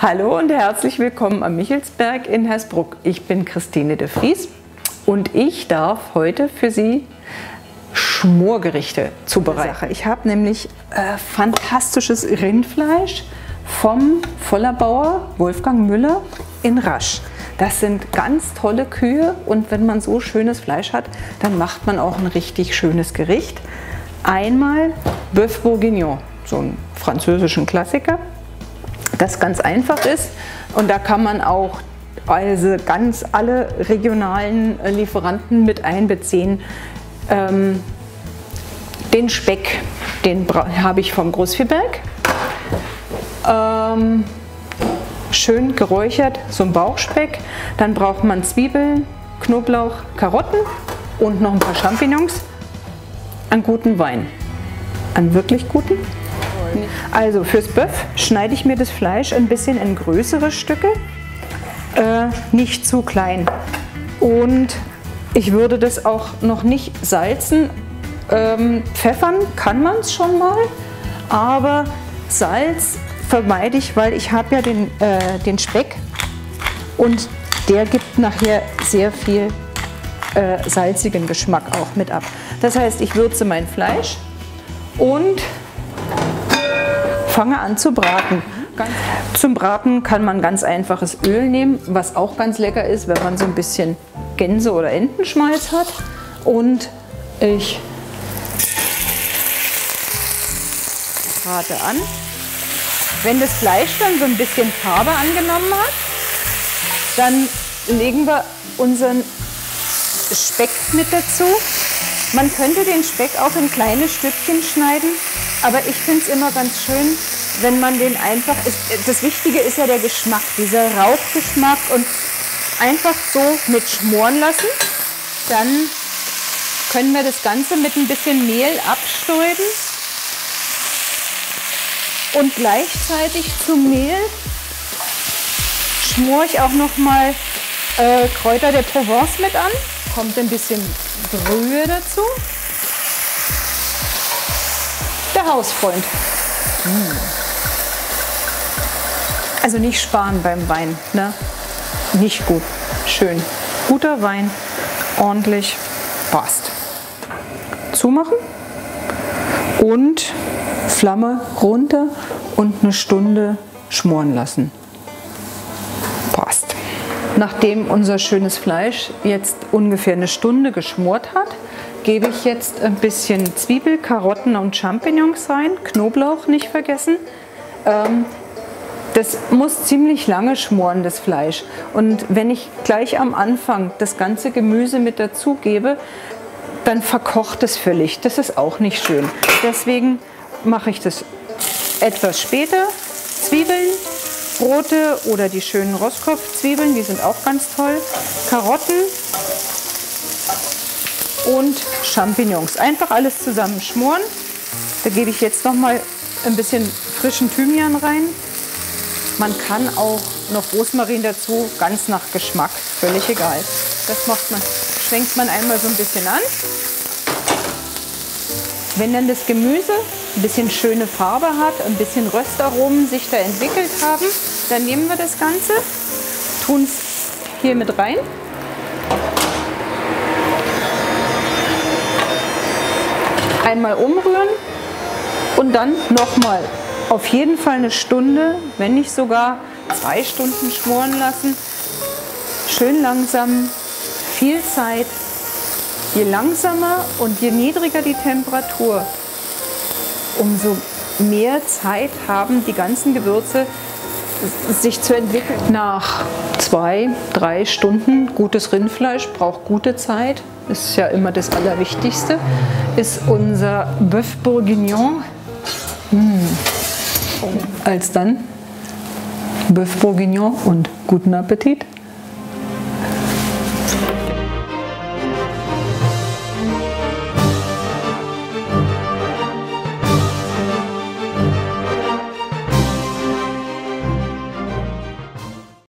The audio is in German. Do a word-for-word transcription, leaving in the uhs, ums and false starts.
Hallo und herzlich willkommen am Michelsberg in Hersbruck. Ich bin Christine de Vries und ich darf heute für Sie Schmorgerichte zubereiten. Ich habe nämlich äh, fantastisches Rindfleisch vom Vollerbauer Wolfgang Müller in Rasch. Das sind ganz tolle Kühe und wenn man so schönes Fleisch hat, dann macht man auch ein richtig schönes Gericht. Einmal Boeuf Bourguignon, so einen französischen Klassiker, das ganz einfach ist und da kann man auch also ganz alle regionalen Lieferanten mit einbeziehen. Ähm, den Speck, den habe ich vom Großviehberg. Ähm, Schön geräuchert, so ein Bauchspeck. Dann braucht man Zwiebeln, Knoblauch, Karotten und noch ein paar Champignons. Einen guten Wein. Einen wirklich guten. Also fürs Boeuf schneide ich mir das Fleisch ein bisschen in größere Stücke. Äh, nicht zu klein. Und ich würde das auch noch nicht salzen. Ähm, pfeffern kann man es schon mal, aber Salz vermeide ich, weil ich habe ja den, äh, den Speck und der gibt nachher sehr viel äh, salzigen Geschmack auch mit ab. Das heißt, ich würze mein Fleisch und fange an zu braten. Ganz Zum Braten kann man ganz einfaches Öl nehmen, was auch ganz lecker ist, wenn man so ein bisschen Gänse- oder Entenschmalz hat. Und ich brate an. Wenn das Fleisch dann so ein bisschen Farbe angenommen hat, dann legen wir unseren Speck mit dazu. Man könnte den Speck auch in kleine Stückchen schneiden, aber ich finde es immer ganz schön, wenn man den einfach, das Wichtige ist ja der Geschmack, dieser Rauchgeschmack, und einfach so mit schmoren lassen. Dann können wir das Ganze mit ein bisschen Mehl abstäuben. Und gleichzeitig zum Mehl schmore ich auch noch mal äh, Kräuter der Provence mit an. Kommt ein bisschen Brühe dazu. Der Hausfreund. Mm. Also nicht sparen beim Wein, ne? Nicht gut. Schön. Guter Wein. Ordentlich. Passt. Zumachen. Und Flamme runter und eine Stunde schmoren lassen. Passt. Nachdem unser schönes Fleisch jetzt ungefähr eine Stunde geschmort hat, gebe ich jetzt ein bisschen Zwiebel, Karotten und Champignons rein. Knoblauch nicht vergessen. Das muss ziemlich lange schmoren, das Fleisch. Und wenn ich gleich am Anfang das ganze Gemüse mit dazu gebe, dann verkocht es völlig. Das ist auch nicht schön. Deswegen mache ich das etwas später. Zwiebeln, rote oder die schönen Rostkopfzwiebeln, die sind auch ganz toll. Karotten und Champignons. Einfach alles zusammen schmoren. Da gebe ich jetzt noch mal ein bisschen frischen Thymian rein. Man kann auch noch Rosmarin dazu, ganz nach Geschmack, völlig egal. Das macht man, schwenkt man einmal so ein bisschen an. Wenn dann das Gemüse ein bisschen schöne Farbe hat, ein bisschen Röstaromen sich da entwickelt haben, dann nehmen wir das Ganze, tun es hier mit rein. Einmal umrühren und dann nochmal auf jeden Fall eine Stunde, wenn nicht sogar zwei Stunden schmoren lassen. Schön langsam, viel Zeit. Je langsamer und je niedriger die Temperatur, umso mehr Zeit haben die ganzen Gewürze, sich zu entwickeln. Nach zwei, drei Stunden gutes Rindfleisch braucht gute Zeit. Das ist ja immer das Allerwichtigste. Ist unser Boeuf Bourguignon. Mmh. Als dann Boeuf Bourguignon und guten Appetit.